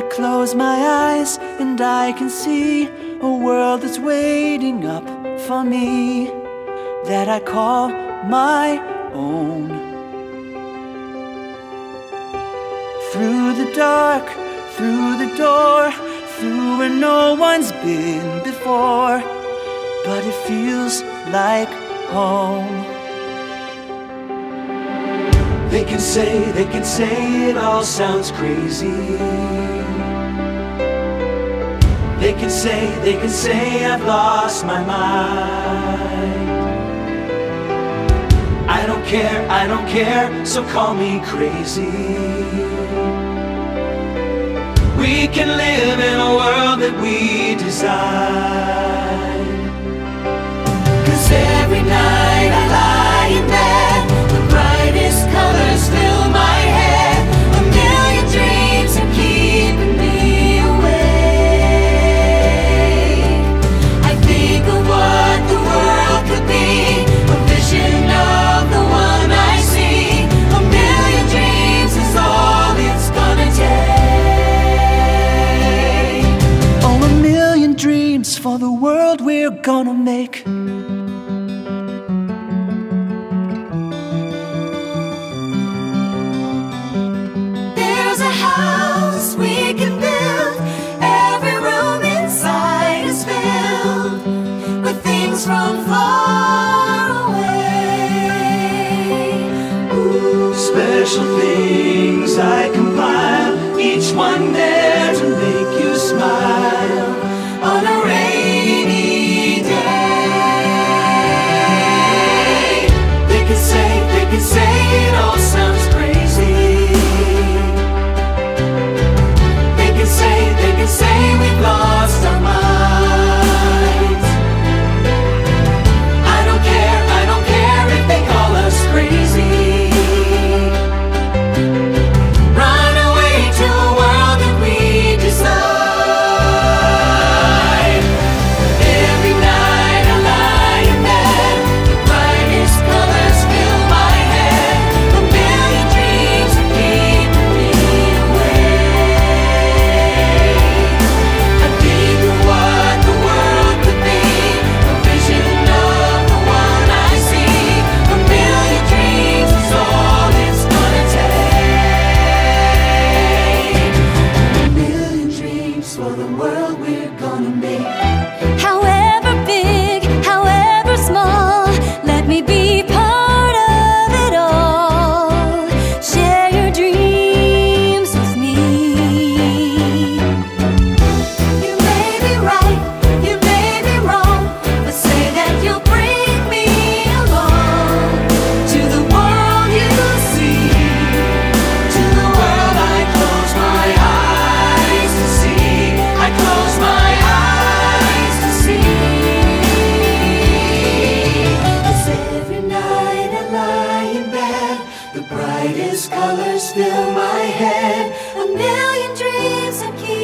I close my eyes and I can see a world that's waiting up for me, that I call my own. Through the dark, through the door, through where no one's been before, but it feels like home. They can say it all sounds crazy. They can say I've lost my mind. I don't care, so call me crazy. We can live in a world that we design. 'Cause every night I lie in bed, brightest colors fill my head. A million dreams are keeping me awake. I think of what the world could be, a vision of the one I see. A million dreams is all it's gonna take. Oh, a million dreams for the world we're gonna make. From far away. Ooh. Special things I compile, each one there to make you smile on a rainy day. They can say it all sounds crazy. They can say we've lost our minds. Colors fill my head, a million dreams are keeping me awake.